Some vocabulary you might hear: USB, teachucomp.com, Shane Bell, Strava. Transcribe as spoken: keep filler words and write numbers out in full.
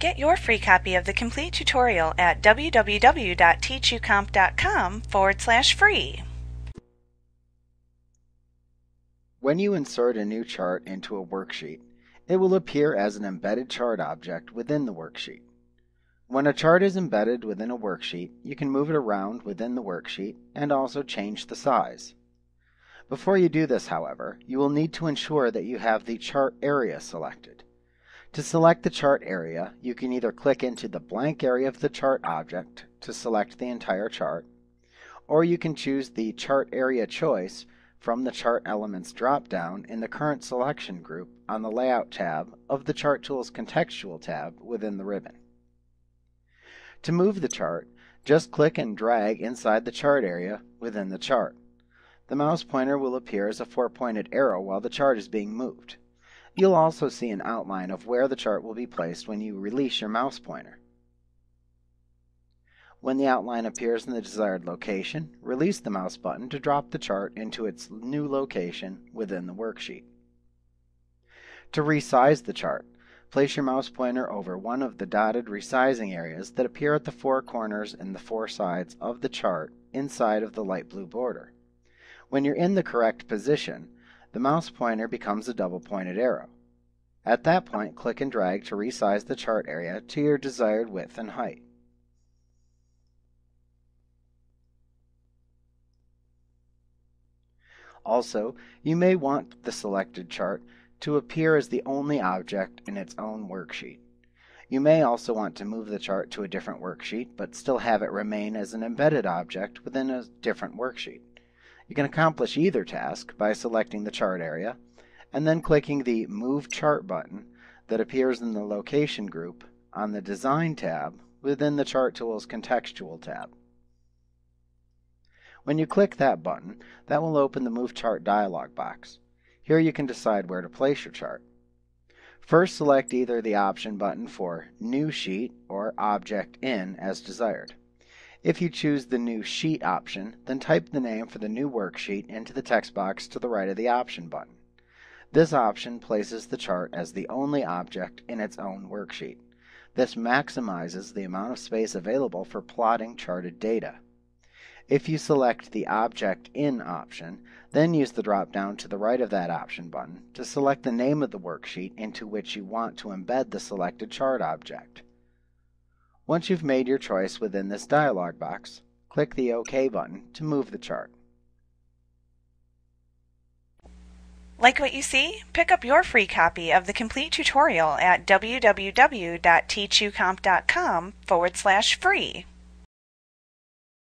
Get your free copy of the complete tutorial at www.teachucomp.com forward slash free. When you insert a new chart into a worksheet, it will appear as an embedded chart object within the worksheet. When a chart is embedded within a worksheet, you can move it around within the worksheet and also change the size. Before you do this, however, you will need to ensure that you have the chart area selected. To select the chart area, you can either click into the blank area of the chart object to select the entire chart, or you can choose the chart area choice from the Chart Elements drop-down in the Current Selection group on the Layout tab of the Chart Tools Contextual tab within the ribbon. To move the chart, just click and drag inside the chart area within the chart. The mouse pointer will appear as a four-pointed arrow while the chart is being moved. You'll also see an outline of where the chart will be placed when you release your mouse pointer. When the outline appears in the desired location, release the mouse button to drop the chart into its new location within the worksheet. To resize the chart, place your mouse pointer over one of the dotted resizing areas that appear at the four corners and the four sides of the chart inside of the light blue border. When you're in the correct position, the mouse pointer becomes a double-pointed arrow. At that point, click and drag to resize the chart area to your desired width and height. Also, you may want the selected chart to appear as the only object in its own worksheet. You may also want to move the chart to a different worksheet, but still have it remain as an embedded object within a different worksheet. You can accomplish either task by selecting the chart area and then clicking the Move Chart button that appears in the Location group on the Design tab within the Chart Tools Contextual tab. When you click that button, that will open the Move Chart dialog box. Here you can decide where to place your chart. First, select either the option button for New Sheet or Object In as desired. If you choose the New Sheet option, then type the name for the new worksheet into the text box to the right of the Option button. This option places the chart as the only object in its own worksheet. This maximizes the amount of space available for plotting charted data. If you select the Object In option, then use the drop-down to the right of that Option button to select the name of the worksheet into which you want to embed the selected chart object. Once you've made your choice within this dialog box, click the OK button to move the chart. Like what you see? Pick up your free copy of the complete tutorial at www.teachucomp.com forward slash free.